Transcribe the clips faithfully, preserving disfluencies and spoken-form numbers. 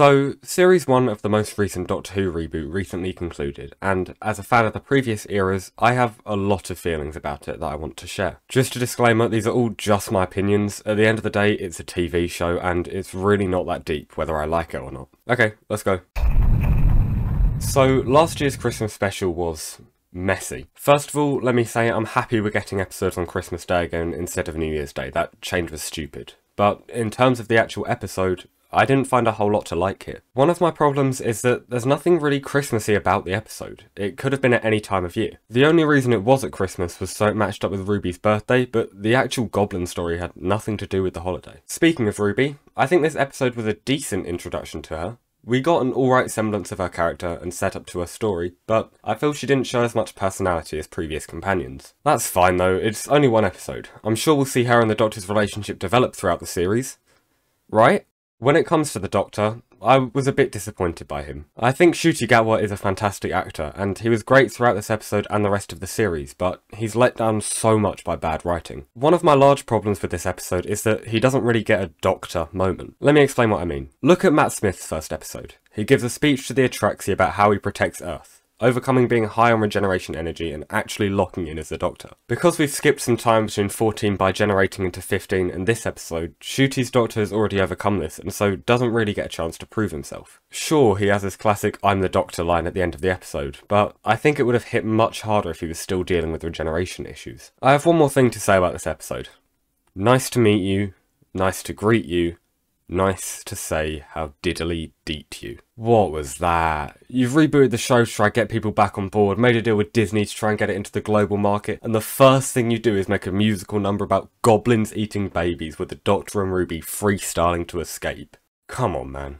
So, Series one of the most recent Doctor Who reboot recently concluded, and as a fan of the previous eras, I have a lot of feelings about it that I want to share. Just a disclaimer, these are all just my opinions. At the end of the day, it's a T V show, and it's really not that deep whether I like it or not. Okay, let's go. So, last year's Christmas special was messy. First of all, let me say I'm happy we're getting episodes on Christmas Day again instead of New Year's Day. That change was stupid. But in terms of the actual episode, I didn't find a whole lot to like here. One of my problems is that there's nothing really Christmassy about the episode. It could have been at any time of year. The only reason it was at Christmas was so it matched up with Ruby's birthday, but the actual goblin story had nothing to do with the holiday. Speaking of Ruby, I think this episode was a decent introduction to her. We got an alright semblance of her character and set up to her story, but I feel she didn't show as much personality as previous companions. That's fine though, it's only one episode. I'm sure we'll see her and the Doctor's relationship develop throughout the series. Right? When it comes to the Doctor, I was a bit disappointed by him. I think Ncuti Gatwa is a fantastic actor, and he was great throughout this episode and the rest of the series, but he's let down so much by bad writing. One of my large problems with this episode is that he doesn't really get a Doctor moment. Let me explain what I mean. Look at Matt Smith's first episode. He gives a speech to the Atraxi about how he protects Earth, overcoming being high on regeneration energy and actually locking in as the Doctor. Because we've skipped some time between fourteen by generating into fifteen and this episode, Ncuti's Doctor has already overcome this and so doesn't really get a chance to prove himself. Sure, he has his classic I'm the Doctor line at the end of the episode, but I think it would have hit much harder if he was still dealing with regeneration issues. I have one more thing to say about this episode. Nice to meet you, nice to greet you, nice to say how diddly deet you. What was that? You've rebooted the show to try and get people back on board, made a deal with Disney to try and get it into the global market, and the first thing you do is make a musical number about goblins eating babies with the Doctor and Ruby freestyling to escape. Come on, man.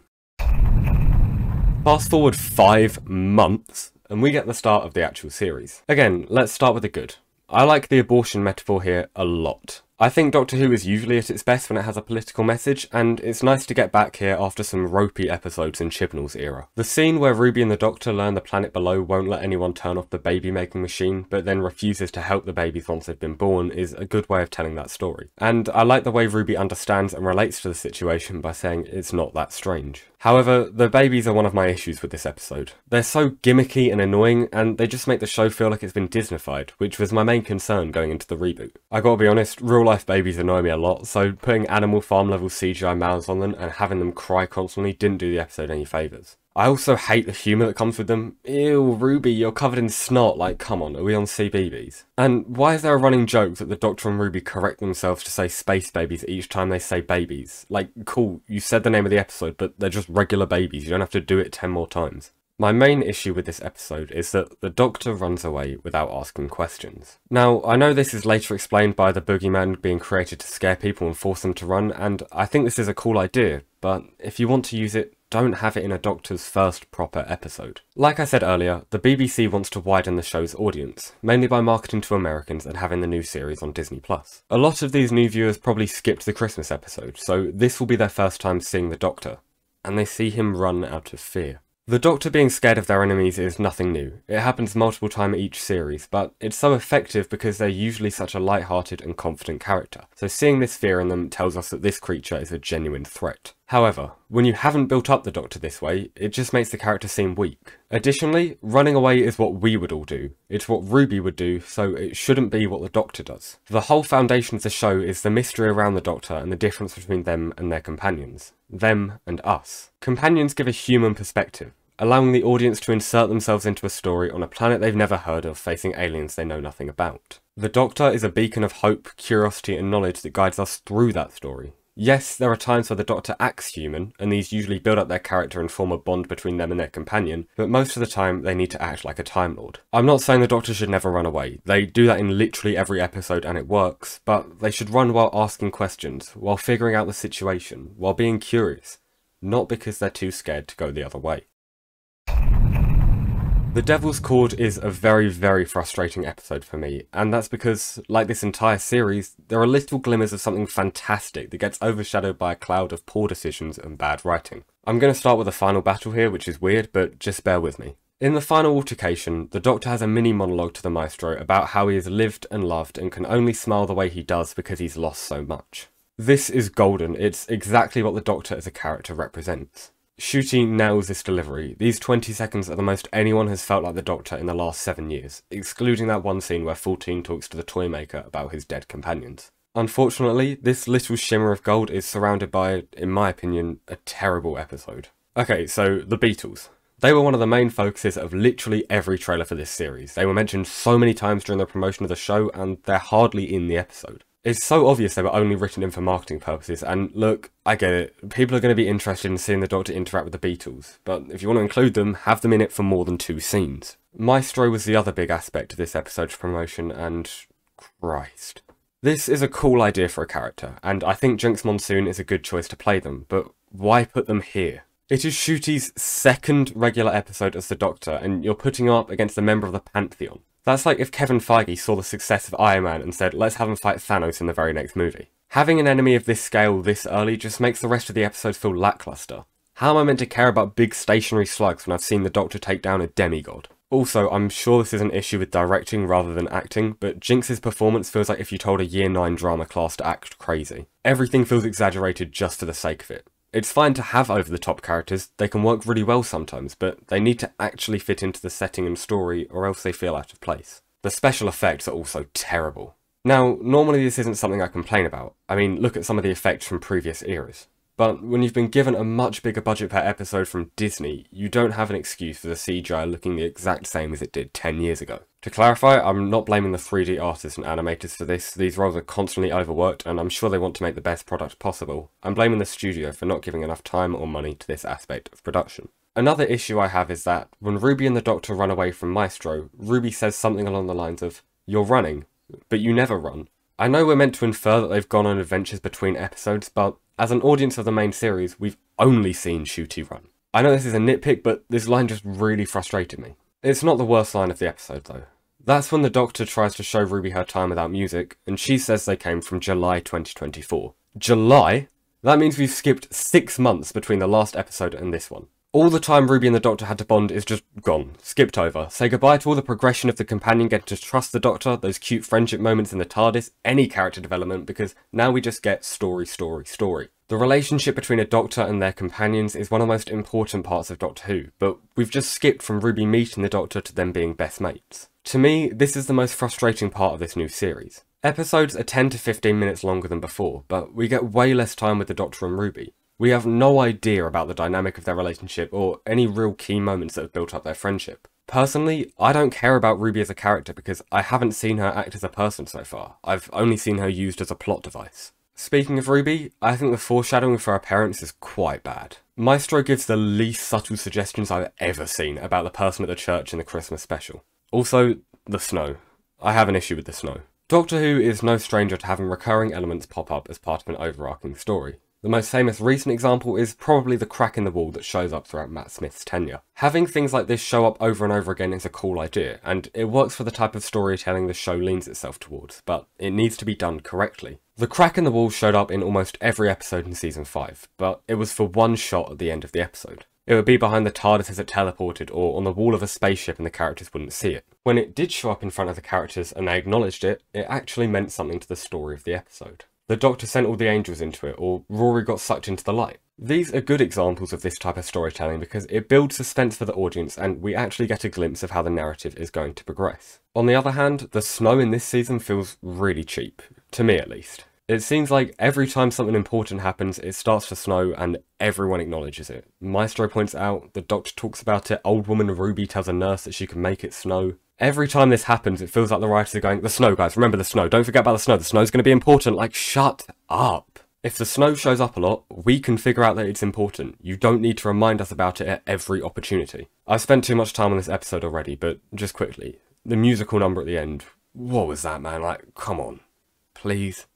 Fast forward five months, and we get the start of the actual series. Again, let's start with the good. I like the abortion metaphor here a lot. I think Doctor Who is usually at its best when it has a political message, and it's nice to get back here after some ropey episodes in Chibnall's era. The scene where Ruby and the Doctor learn the planet below won't let anyone turn off the baby-making machine, but then refuses to help the babies once they've been born is a good way of telling that story. And I like the way Ruby understands and relates to the situation by saying it's not that strange. However, the babies are one of my issues with this episode. They're so gimmicky and annoying, and they just make the show feel like it's been Disneyfied, which was my main concern going into the reboot. I gotta be honest, real-life Life babies annoy me a lot, so putting animal farm level C G I mouths on them and having them cry constantly didn't do the episode any favours. I also hate the humour that comes with them. Ew, Ruby, you're covered in snot, like come on, are we on C B B S? And why is there a running joke that the Doctor and Ruby correct themselves to say space babies each time they say babies? Like, cool, you said the name of the episode, but they're just regular babies, you don't have to do it ten more times. My main issue with this episode is that the Doctor runs away without asking questions. Now, I know this is later explained by the boogeyman being created to scare people and force them to run, and I think this is a cool idea, but if you want to use it, don't have it in a Doctor's first proper episode. Like I said earlier, the B B C wants to widen the show's audience, mainly by marketing to Americans and having the new series on Disney plus. A lot of these new viewers probably skipped the Christmas episode, so this will be their first time seeing the Doctor, and they see him run out of fear. The Doctor being scared of their enemies is nothing new. It happens multiple times each series, but it's so effective because they're usually such a light-hearted and confident character, so seeing this fear in them tells us that this creature is a genuine threat. However, when you haven't built up the Doctor this way, it just makes the character seem weak. Additionally, running away is what we would all do. It's what Ruby would do, so it shouldn't be what the Doctor does. The whole foundation of the show is the mystery around the Doctor and the difference between them and their companions. Them and us. Companions give a human perspective, allowing the audience to insert themselves into a story on a planet they've never heard of, facing aliens they know nothing about. The Doctor is a beacon of hope, curiosity and knowledge that guides us through that story. Yes, there are times where the Doctor acts human, and these usually build up their character and form a bond between them and their companion, but most of the time they need to act like a Time Lord. I'm not saying the Doctor should never run away, they do that in literally every episode and it works, but they should run while asking questions, while figuring out the situation, while being curious, not because they're too scared to go the other way. The Devil's Chord is a very, very frustrating episode for me, and that's because, like this entire series, there are little glimmers of something fantastic that gets overshadowed by a cloud of poor decisions and bad writing. I'm going to start with the final battle here, which is weird, but just bear with me. In the final altercation, the Doctor has a mini-monologue to the Maestro about how he is lived and loved and can only smile the way he does because he's lost so much. This is golden, it's exactly what the Doctor as a character represents. Ncuti nails this delivery. These twenty seconds are the most anyone has felt like the Doctor in the last seven years, excluding that one scene where fourteen talks to the toy maker about his dead companions. Unfortunately, this little shimmer of gold is surrounded by, in my opinion, a terrible episode. Okay, so the Beatles. They were one of the main focuses of literally every trailer for this series. They were mentioned so many times during the promotion of the show, and they're hardly in the episode. It's so obvious they were only written in for marketing purposes, and look, I get it, people are going to be interested in seeing the Doctor interact with the Beatles, but if you want to include them, have them in it for more than two scenes. Maestro was the other big aspect of this episode's promotion, and Christ. This is a cool idea for a character, and I think Jinx Monsoon is a good choice to play them, but why put them here? It is Ncuti second regular episode as the Doctor, and you're putting her up against a member of the Pantheon. That's like if Kevin Feige saw the success of Iron Man and said, let's have him fight Thanos in the very next movie. Having an enemy of this scale this early just makes the rest of the episodes feel lackluster. How am I meant to care about big stationary slugs when I've seen the Doctor take down a demigod? Also, I'm sure this is an issue with directing rather than acting, but Jinx's performance feels like if you told a year nine drama class to act crazy. Everything feels exaggerated just for the sake of it. It's fine to have over-the-top characters, they can work really well sometimes, but they need to actually fit into the setting and story or else they feel out of place. The special effects are also terrible. Now, normally this isn't something I complain about. I mean, look at some of the effects from previous eras. But when you've been given a much bigger budget per episode from Disney, you don't have an excuse for the C G I looking the exact same as it did ten years ago. To clarify, I'm not blaming the three D artists and animators for this, these roles are constantly overworked and I'm sure they want to make the best product possible. I'm blaming the studio for not giving enough time or money to this aspect of production. Another issue I have is that, when Ruby and the Doctor run away from Maestro, Ruby says something along the lines of, "You're running, but you never run." I know we're meant to infer that they've gone on adventures between episodes, but as an audience of the main series, we've only seen Ncuti run. I know this is a nitpick, but this line just really frustrated me. It's not the worst line of the episode, though. That's when the Doctor tries to show Ruby her time without music, and she says they came from July twenty twenty-four. July? That means we've skipped six months between the last episode and this one. All the time Ruby and the Doctor had to bond is just gone, skipped over. Say goodbye to all the progression of the companion getting to trust the Doctor, those cute friendship moments in the TARDIS, any character development, because now we just get story, story, story. The relationship between a Doctor and their companions is one of the most important parts of Doctor Who, but we've just skipped from Ruby meeting the Doctor to them being best mates. To me, this is the most frustrating part of this new series. Episodes are ten to fifteen minutes longer than before, but we get way less time with the Doctor and Ruby. We have no idea about the dynamic of their relationship or any real key moments that have built up their friendship. Personally, I don't care about Ruby as a character because I haven't seen her act as a person so far. I've only seen her used as a plot device. Speaking of Ruby, I think the foreshadowing for her parents is quite bad. Maestro gives the least subtle suggestions I've ever seen about the person at the church in the Christmas special. Also, the snow. I have an issue with the snow. Doctor Who is no stranger to having recurring elements pop up as part of an overarching story. The most famous recent example is probably the crack in the wall that shows up throughout Matt Smith's tenure. Having things like this show up over and over again is a cool idea, and it works for the type of storytelling the show leans itself towards, but it needs to be done correctly. The crack in the wall showed up in almost every episode in season five, but it was for one shot at the end of the episode. It would be behind the TARDIS as it teleported, or on the wall of a spaceship and the characters wouldn't see it. When it did show up in front of the characters and they acknowledged it, it actually meant something to the story of the episode. The Doctor sent all the angels into it, or Rory got sucked into the light. These are good examples of this type of storytelling because it builds suspense for the audience and we actually get a glimpse of how the narrative is going to progress. On the other hand, the snow in this season feels really cheap, to me at least. It seems like every time something important happens, it starts to snow and everyone acknowledges it. Maestro points out, the Doctor talks about it, old woman Ruby tells a nurse that she can make it snow. Every time this happens, it feels like the writers are going, the snow guys, remember the snow, don't forget about the snow, the snow's going to be important, like shut up. If the snow shows up a lot, we can figure out that it's important. You don't need to remind us about it at every opportunity. I've spent too much time on this episode already, but just quickly, the musical number at the end, what was that, man? Like, come on, please.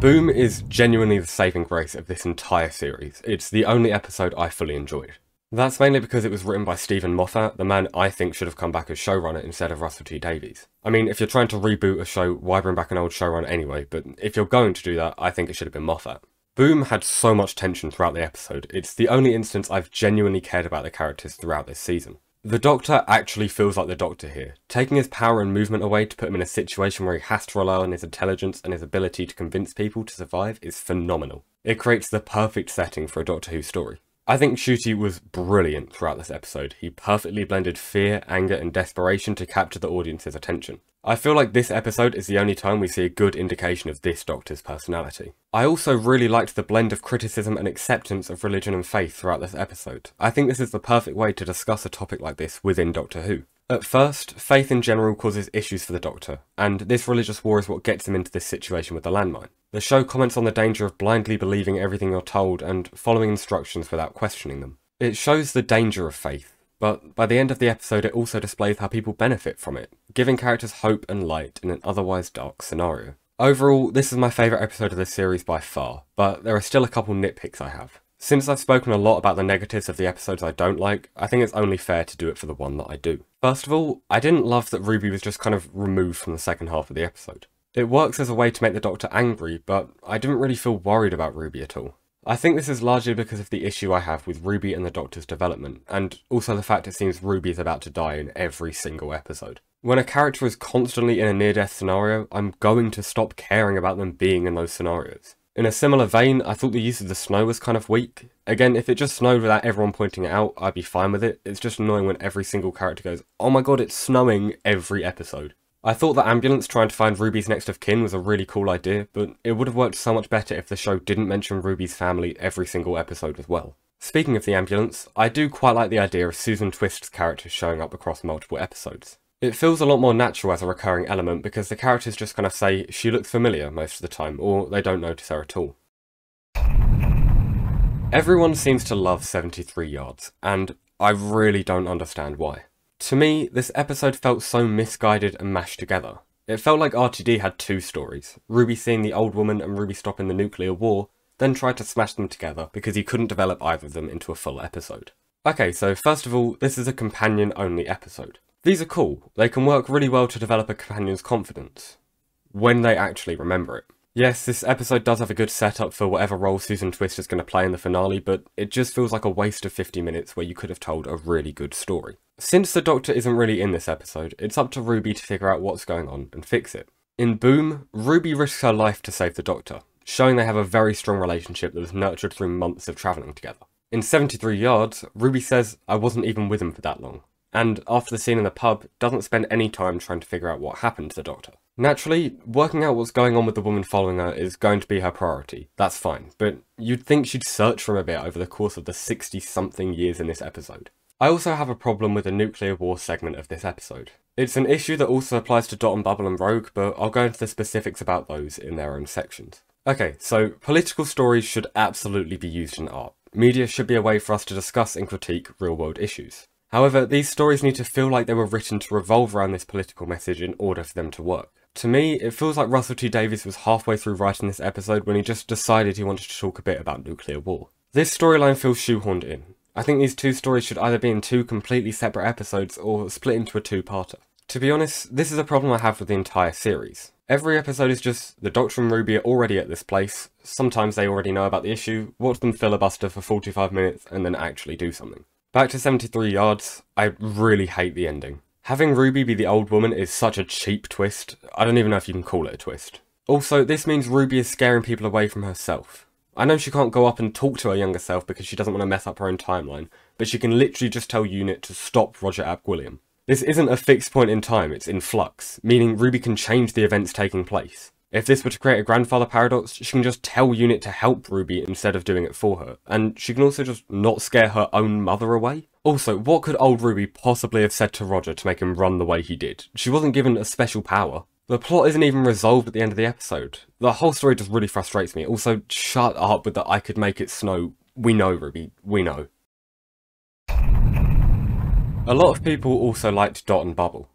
Boom is genuinely the saving grace of this entire series. It's the only episode I fully enjoyed. That's mainly because it was written by Steven Moffat, the man I think should have come back as showrunner instead of Russell T Davies. I mean, if you're trying to reboot a show, why bring back an old showrunner anyway, but if you're going to do that, I think it should have been Moffat. Boom had so much tension throughout the episode, it's the only instance I've genuinely cared about the characters throughout this season. The Doctor actually feels like the Doctor here, taking his power and movement away to put him in a situation where he has to rely on his intelligence and his ability to convince people to survive is phenomenal. It creates the perfect setting for a Doctor Who story. I think Ncuti was brilliant throughout this episode. He perfectly blended fear, anger and desperation to capture the audience's attention. I feel like this episode is the only time we see a good indication of this Doctor's personality. I also really liked the blend of criticism and acceptance of religion and faith throughout this episode. I think this is the perfect way to discuss a topic like this within Doctor Who. At first, faith in general causes issues for the Doctor, and this religious war is what gets him into this situation with the landmine. The show comments on the danger of blindly believing everything you're told and following instructions without questioning them. It shows the danger of faith, but by the end of the episode it also displays how people benefit from it, giving characters hope and light in an otherwise dark scenario. Overall, this is my favourite episode of this series by far, but there are still a couple nitpicks I have. Since I've spoken a lot about the negatives of the episodes I don't like, I think it's only fair to do it for the one that I do. First of all, I didn't love that Ruby was just kind of removed from the second half of the episode. It works as a way to make the Doctor angry, but I didn't really feel worried about Ruby at all. I think this is largely because of the issue I have with Ruby and the Doctor's development, and also the fact it seems Ruby is about to die in every single episode. When a character is constantly in a near-death scenario, I'm going to stop caring about them being in those scenarios. In a similar vein, I thought the use of the snow was kind of weak. Again, if it just snowed without everyone pointing it out, I'd be fine with it. It's just annoying when every single character goes, "Oh my god, it's snowing," every episode. I thought the ambulance trying to find Ruby's next of kin was a really cool idea, but it would have worked so much better if the show didn't mention Ruby's family every single episode as well. Speaking of the ambulance, I do quite like the idea of Susan Twist's character showing up across multiple episodes. It feels a lot more natural as a recurring element because the characters just kind of say she looks familiar most of the time, or they don't notice her at all. Everyone seems to love seventy-three yards, and I really don't understand why. To me, this episode felt so misguided and mashed together. It felt like R T D had two stories, Ruby seeing the old woman and Ruby stopping the nuclear war, then tried to smash them together because he couldn't develop either of them into a full episode. Okay, so first of all, this is a companion-only episode. These are cool, they can work really well to develop a companion's confidence, when they actually remember it. Yes, this episode does have a good setup for whatever role Susan Twist is going to play in the finale, but it just feels like a waste of fifty minutes where you could have told a really good story. Since the Doctor isn't really in this episode, it's up to Ruby to figure out what's going on and fix it. In Boom, Ruby risks her life to save the Doctor, showing they have a very strong relationship that was nurtured through months of travelling together. In seventy-three yards, Ruby says, "I wasn't even with him for that long," and after the scene in the pub, doesn't spend any time trying to figure out what happened to the Doctor. Naturally, working out what's going on with the woman following her is going to be her priority, that's fine, but you'd think she'd search for him a bit over the course of the sixty something years in this episode. I also have a problem with the nuclear war segment of this episode. It's an issue that also applies to Dot and Bubble and Rogue, but I'll go into the specifics about those in their own sections. Okay, so political stories should absolutely be used in art. Media should be a way for us to discuss and critique real-world issues. However, these stories need to feel like they were written to revolve around this political message in order for them to work. To me, it feels like Russell T Davies was halfway through writing this episode when he just decided he wanted to talk a bit about nuclear war. This storyline feels shoehorned in. I think these two stories should either be in two completely separate episodes or split into a two-parter. To be honest, this is a problem I have with the entire series. Every episode is just, the Doctor and Ruby are already at this place, sometimes they already know about the issue, watch them filibuster for forty-five minutes and then actually do something. Back to seventy-three yards, I really hate the ending. Having Ruby be the old woman is such a cheap twist, I don't even know if you can call it a twist. Also, this means Ruby is scaring people away from herself. I know she can't go up and talk to her younger self because she doesn't want to mess up her own timeline, but she can literally just tell UNIT to stop Roger Ab-Gwilliam. This isn't a fixed point in time, it's in flux, meaning Ruby can change the events taking place. If this were to create a grandfather paradox, she can just tell UNIT to help Ruby instead of doing it for her, and she can also just not scare her own mother away. Also, what could old Ruby possibly have said to Roger to make him run the way he did? She wasn't given a special power. The plot isn't even resolved at the end of the episode. The whole story just really frustrates me. Also, shut up with the "I could make it snow." We know, Ruby. We know. A lot of people also liked Dot and Bubble.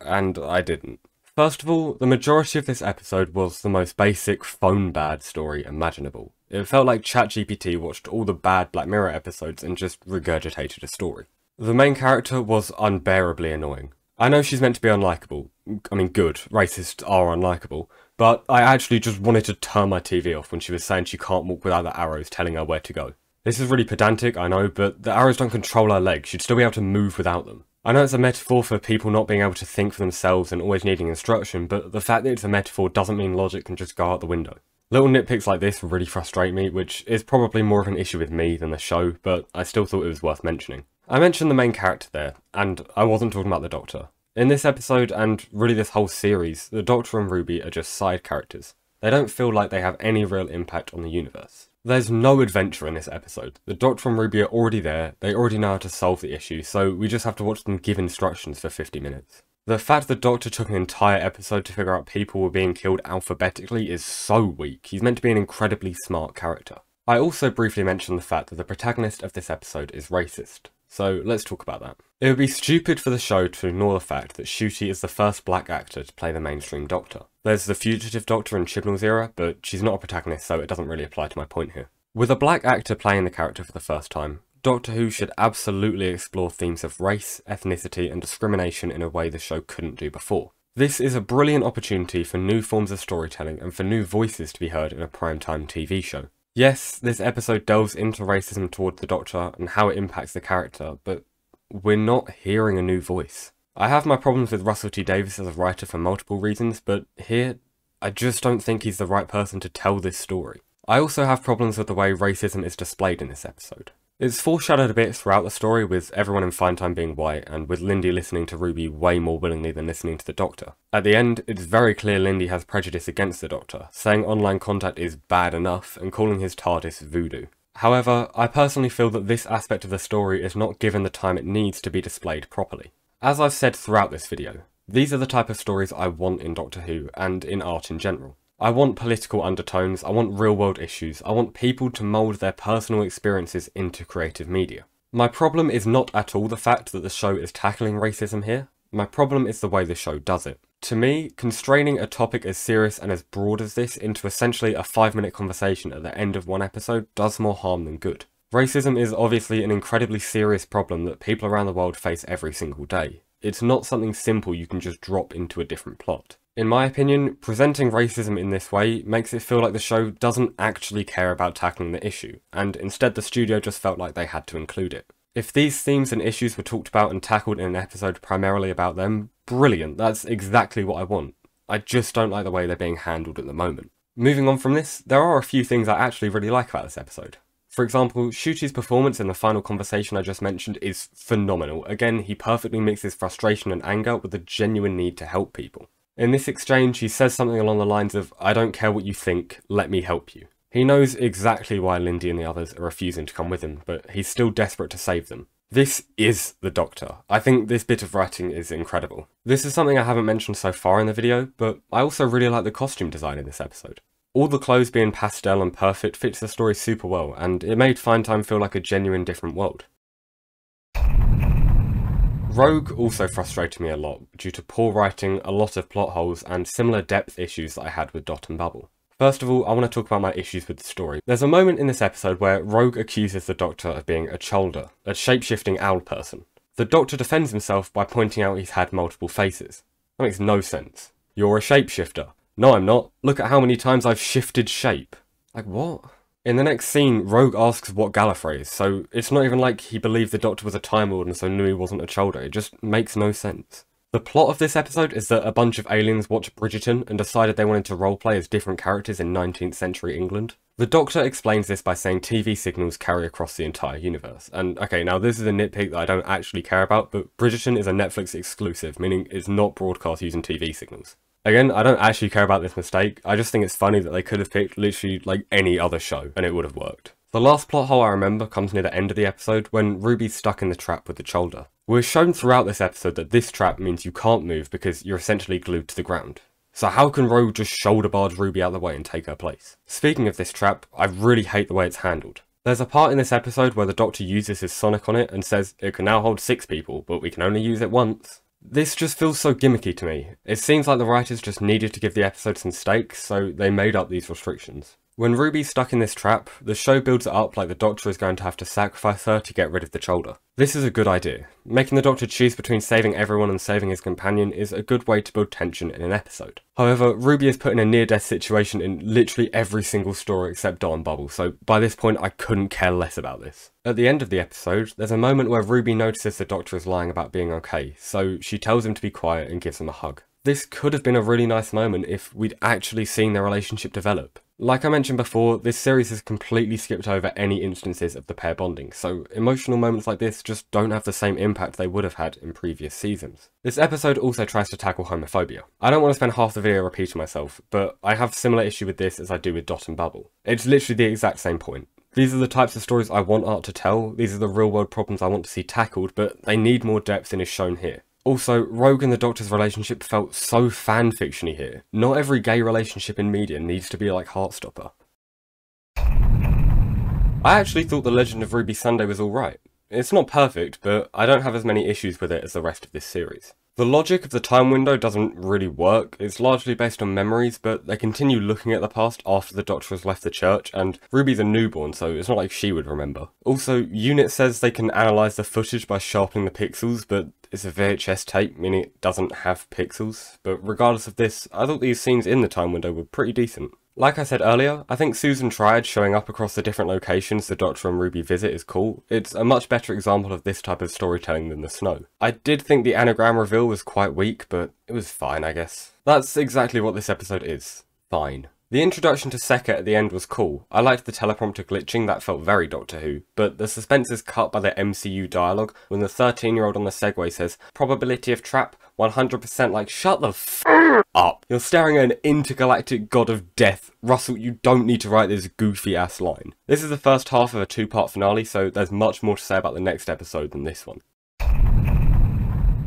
And I didn't. First of all, the majority of this episode was the most basic phone bad story imaginable. It felt like ChatGPT watched all the bad Black Mirror episodes and just regurgitated a story. The main character was unbearably annoying. I know she's meant to be unlikable. I mean, good, racists are unlikable, but I actually just wanted to turn my T V off when she was saying she can't walk without the arrows telling her where to go. This is really pedantic, I know, but the arrows don't control our legs. You'd still be able to move without them. I know it's a metaphor for people not being able to think for themselves and always needing instruction, but the fact that it's a metaphor doesn't mean logic can just go out the window. Little nitpicks like this really frustrate me, which is probably more of an issue with me than the show, but I still thought it was worth mentioning. I mentioned the main character there, and I wasn't talking about the Doctor. In this episode, and really this whole series, the Doctor and Ruby are just side characters. They don't feel like they have any real impact on the universe. There's no adventure in this episode. The Doctor and Ruby are already there, they already know how to solve the issue, so we just have to watch them give instructions for fifty minutes. The fact the Doctor took an entire episode to figure out people were being killed alphabetically is so weak. He's meant to be an incredibly smart character. I also briefly mentioned the fact that the protagonist of this episode is racist, so let's talk about that. It would be stupid for the show to ignore the fact that Ncuti is the first black actor to play the mainstream Doctor. There's the fugitive Doctor in Chibnall's era, but she's not a protagonist, so it doesn't really apply to my point here. With a black actor playing the character for the first time, Doctor Who should absolutely explore themes of race, ethnicity, and discrimination in a way the show couldn't do before. This is a brilliant opportunity for new forms of storytelling and for new voices to be heard in a primetime T V show. Yes, this episode delves into racism towards the Doctor and how it impacts the character, but we're not hearing a new voice. I have my problems with Russell T Davies as a writer for multiple reasons, but here, I just don't think he's the right person to tell this story. I also have problems with the way racism is displayed in this episode. It's foreshadowed a bit throughout the story, with everyone in Fine Time being white, and with Lindy listening to Ruby way more willingly than listening to the Doctor. At the end, it's very clear Lindy has prejudice against the Doctor, saying online contact is bad enough, and calling his TARDIS voodoo. However, I personally feel that this aspect of the story is not given the time it needs to be displayed properly. As I've said throughout this video, these are the type of stories I want in Doctor Who, and in art in general. I want political undertones, I want real-world issues, I want people to mould their personal experiences into creative media. My problem is not at all the fact that the show is tackling racism here, my problem is the way the show does it. To me, constraining a topic as serious and as broad as this into essentially a five-minute conversation at the end of one episode does more harm than good. Racism is obviously an incredibly serious problem that people around the world face every single day. It's not something simple you can just drop into a different plot. In my opinion, presenting racism in this way makes it feel like the show doesn't actually care about tackling the issue, and instead the studio just felt like they had to include it. If these themes and issues were talked about and tackled in an episode primarily about them, brilliant, that's exactly what I want. I just don't like the way they're being handled at the moment. Moving on from this, there are a few things I actually really like about this episode. For example, Ncuti's performance in the final conversation I just mentioned is phenomenal. Again, he perfectly mixes frustration and anger with a genuine need to help people. In this exchange, he says something along the lines of, "I don't care what you think, let me help you." He knows exactly why Lindy and the others are refusing to come with him, but he's still desperate to save them. This is the Doctor. I think this bit of writing is incredible. This is something I haven't mentioned so far in the video, but I also really like the costume design in this episode. All the clothes being pastel and perfect fits the story super well, and it made Fine Time feel like a genuine different world. Rogue also frustrated me a lot, due to poor writing, a lot of plot holes, and similar depth issues that I had with Dot and Bubble. First of all, I want to talk about my issues with the story. There's a moment in this episode where Rogue accuses the Doctor of being a Chuldur, a shape-shifting owl person. The Doctor defends himself by pointing out he's had multiple faces. That makes no sense. You're a shapeshifter. No, I'm not. Look at how many times I've shifted shape. Like, what? In the next scene, Rogue asks what Gallifrey is, so it's not even like he believed the Doctor was a Time Lord and so knew he wasn't a Childer. It just makes no sense. The plot of this episode is that a bunch of aliens watched Bridgerton and decided they wanted to roleplay as different characters in nineteenth century England. The Doctor explains this by saying T V signals carry across the entire universe, and okay, now this is a nitpick that I don't actually care about, but Bridgerton is a Netflix exclusive, meaning it's not broadcast using T V signals. Again, I don't actually care about this mistake, I just think it's funny that they could have picked literally like any other show and it would have worked. The last plot hole I remember comes near the end of the episode when Ruby's stuck in the trap with the Childer. We're shown throughout this episode that this trap means you can't move because you're essentially glued to the ground. So how can Rogue just shoulder barge Ruby out of the way and take her place? Speaking of this trap, I really hate the way it's handled. There's a part in this episode where the Doctor uses his sonic on it and says it can now hold six people, but we can only use it once. This just feels so gimmicky to me. It seems like the writers just needed to give the episode some stakes, so they made up these restrictions. When Ruby's stuck in this trap, the show builds it up like the Doctor is going to have to sacrifice her to get rid of the Chuldur. This is a good idea. Making the Doctor choose between saving everyone and saving his companion is a good way to build tension in an episode. However, Ruby is put in a near-death situation in literally every single story except Dot and Bubble, so by this point I couldn't care less about this. At the end of the episode, there's a moment where Ruby notices the Doctor is lying about being okay, so she tells him to be quiet and gives him a hug. This could have been a really nice moment if we'd actually seen their relationship develop. Like I mentioned before, this series has completely skipped over any instances of the pair bonding, so emotional moments like this just don't have the same impact they would have had in previous seasons. This episode also tries to tackle homophobia. I don't want to spend half the video repeating myself, but I have a similar issue with this as I do with Dot and Bubble. It's literally the exact same point. These are the types of stories I want art to tell, these are the real world problems I want to see tackled, but they need more depth than is shown here. Also, Rogue and the Doctor's relationship felt so fanfiction-y here. Not every gay relationship in media needs to be like Heartstopper. I actually thought The Legend of Ruby Sunday was alright. It's not perfect, but I don't have as many issues with it as the rest of this series. The logic of the time window doesn't really work, it's largely based on memories, but they continue looking at the past after the Doctor has left the church, and Ruby's a newborn, so it's not like she would remember. Also, UNIT says they can analyse the footage by sharpening the pixels, but it's a V H S tape, meaning it doesn't have pixels. But regardless of this, I thought these scenes in the time window were pretty decent. Like I said earlier, I think Susan Triad showing up across the different locations the Doctor and Ruby visit is cool. It's a much better example of this type of storytelling than The Snow. I did think the anagram reveal was quite weak, but it was fine, I guess. That's exactly what this episode is. Fine. The introduction to Sekka at the end was cool. I liked the teleprompter glitching, that felt very Doctor Who, but the suspense is cut by the M C U dialogue when the thirteen year old on the Segway says, "Probability of trap, one hundred percent like, shut the f up. You're staring at an intergalactic god of death. Russell, you don't need to write this goofy ass line." This is the first half of a two part finale, so there's much more to say about the next episode than this one.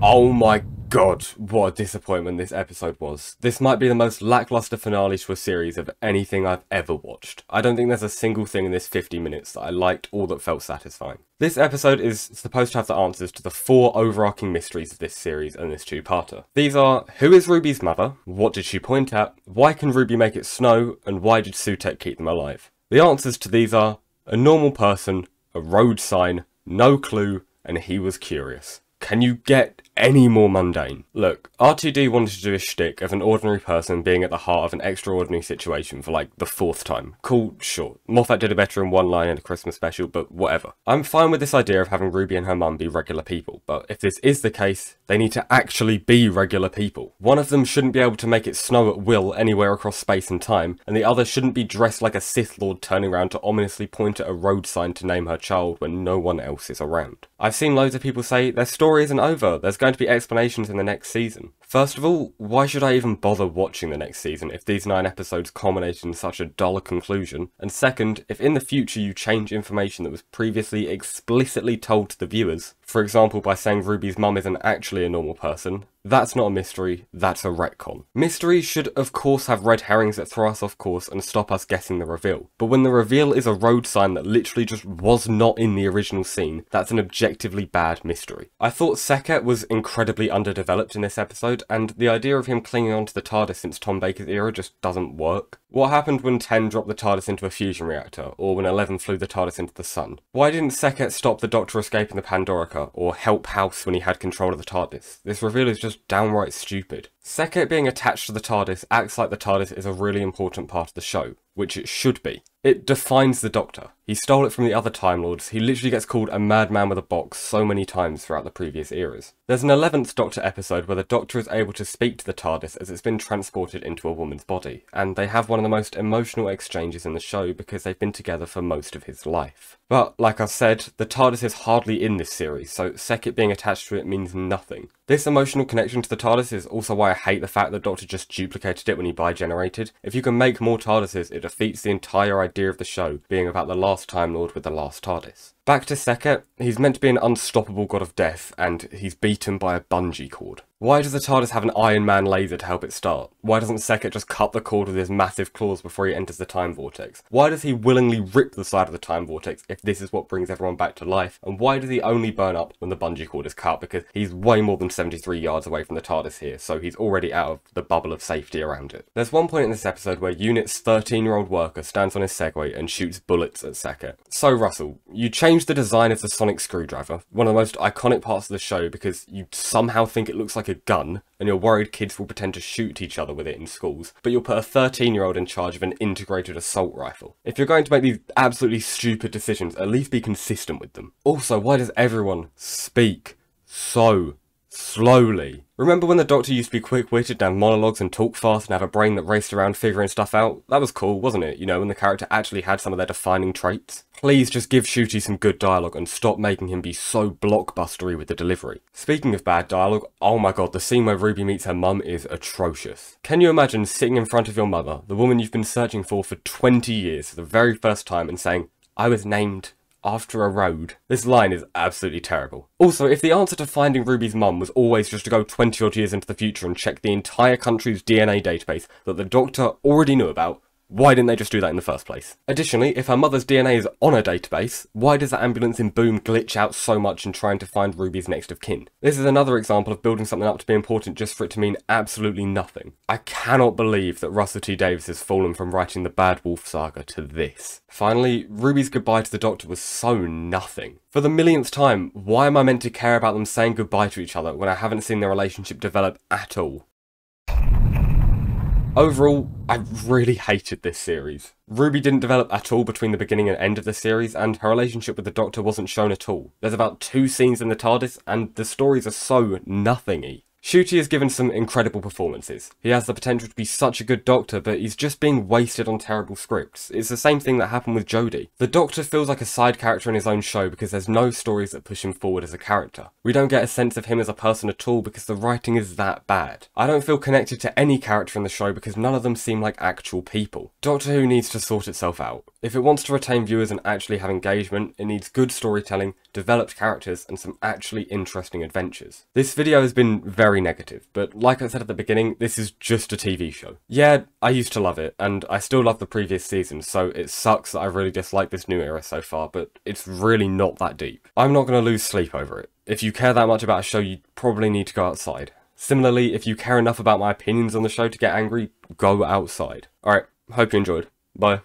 Oh my god. God, what a disappointment this episode was. This might be the most lackluster finale to a series of anything I've ever watched. I don't think there's a single thing in this fifty minutes that I liked or that felt satisfying. This episode is supposed to have the answers to the four overarching mysteries of this series and this two-parter. These are, who is Ruby's mother, what did she point at, why can Ruby make it snow, and why did Sutekh keep them alive? The answers to these are, a normal person, a road sign, no clue, and he was curious. Can you get any more mundane? Look, R T D wanted to do a shtick of an ordinary person being at the heart of an extraordinary situation for like the fourth time. Cool, sure. Moffat did it better in one line in a Christmas special, but whatever. I'm fine with this idea of having Ruby and her mum be regular people, but if this is the case, they need to actually be regular people. One of them shouldn't be able to make it snow at will anywhere across space and time, and the other shouldn't be dressed like a Sith Lord turning around to ominously point at a road sign to name her child when no one else is around. I've seen loads of people say their story isn't over, there's going to be explanations in the next season. First of all, why should I even bother watching the next season if these nine episodes culminated in such a dull conclusion? And second, if in the future you change information that was previously explicitly told to the viewers, for example by saying Ruby's mum isn't actually a normal person, that's not a mystery, that's a retcon. Mysteries should of course have red herrings that throw us off course and stop us guessing the reveal, but when the reveal is a road sign that literally just was not in the original scene, that's an objectively bad mystery. I thought Sekka was incredibly underdeveloped in this episode, and the idea of him clinging onto the TARDIS since Tom Baker's era just doesn't work. What happened when ten dropped the TARDIS into a fusion reactor, or when eleven flew the TARDIS into the sun? Why didn't Sekka stop the Doctor escaping the Pandorica, or help House when he had control of the TARDIS? This reveal is just downright stupid. Sekka being attached to the TARDIS acts like the TARDIS is a really important part of the show, which it should be. It defines the Doctor. He stole it from the other Time Lords, he literally gets called a madman with a box so many times throughout the previous eras. There's an eleventh Doctor episode where the Doctor is able to speak to the TARDIS as it's been transported into a woman's body, and they have one of the most emotional exchanges in the show because they've been together for most of his life. But, like I said, the TARDIS is hardly in this series, so Sekka being attached to it means nothing. This emotional connection to the TARDIS is also why I hate the fact the Doctor just duplicated it when he bi-generated. If you can make more TARDISes, it defeats the entire idea of the show being about the last Time Lord with the last TARDIS. Back to Sekka, he's meant to be an unstoppable god of death, and he's beaten by a bungee cord. Why does the TARDIS have an Iron Man laser to help it start? Why doesn't Sekka just cut the cord with his massive claws before he enters the time vortex? Why does he willingly rip the side of the time vortex if this is what brings everyone back to life? And why does he only burn up when the bungee cord is cut? Because he's way more than seventy-three yards away from the TARDIS here, so he's already out of the bubble of safety around it. There's one point in this episode where Unit's thirteen-year-old worker stands on his Segway and shoots bullets at Sekka. So Russell, you changed the design of the sonic screwdriver, one of the most iconic parts of the show, because you somehow think it looks like a gun and you're worried kids will pretend to shoot each other with it in schools, but you'll put a thirteen year old in charge of an integrated assault rifle. If you're going to make these absolutely stupid decisions, at least be consistent with them. Also, why does everyone speak so slowly? Remember when the Doctor used to be quick-witted, and have monologues and talk fast and have a brain that raced around figuring stuff out? That was cool, wasn't it? You know, when the character actually had some of their defining traits. Please just give Ncuti some good dialogue and stop making him be so blockbustery with the delivery. Speaking of bad dialogue, oh my god, the scene where Ruby meets her mum is atrocious. Can you imagine sitting in front of your mother, the woman you've been searching for for twenty years, for the very first time, and saying, "I was named after a road"? This line is absolutely terrible. Also, if the answer to finding Ruby's mum was always just to go twenty odd years into the future and check the entire country's D N A database that the Doctor already knew about, why didn't they just do that in the first place? Additionally, if her mother's D N A is on a database, why does the ambulance in Boom glitch out so much in trying to find Ruby's next of kin? This is another example of building something up to be important just for it to mean absolutely nothing. I cannot believe that Russell T Davies has fallen from writing the Bad Wolf saga to this. Finally, Ruby's goodbye to the Doctor was so nothing. For the millionth time, why am I meant to care about them saying goodbye to each other when I haven't seen their relationship develop at all? Overall, I really hated this series. Ruby didn't develop at all between the beginning and end of the series, and her relationship with the Doctor wasn't shown at all. There's about two scenes in the TARDIS, and the stories are so nothingy. Ncuti has given some incredible performances. He has the potential to be such a good Doctor, but he's just being wasted on terrible scripts. It's the same thing that happened with Jodie. The Doctor feels like a side character in his own show because there's no stories that push him forward as a character. We don't get a sense of him as a person at all because the writing is that bad. I don't feel connected to any character in the show because none of them seem like actual people. Doctor Who needs to sort itself out. If it wants to retain viewers and actually have engagement, it needs good storytelling, developed characters, and some actually interesting adventures. This video has been very negative, but like I said at the beginning, this is just a T V show. Yeah, I used to love it, and I still love the previous season, so it sucks that I really dislike this new era so far, but it's really not that deep. I'm not going to lose sleep over it. If you care that much about a show, you probably need to go outside. Similarly, if you care enough about my opinions on the show to get angry, go outside. Alright, hope you enjoyed. Bye.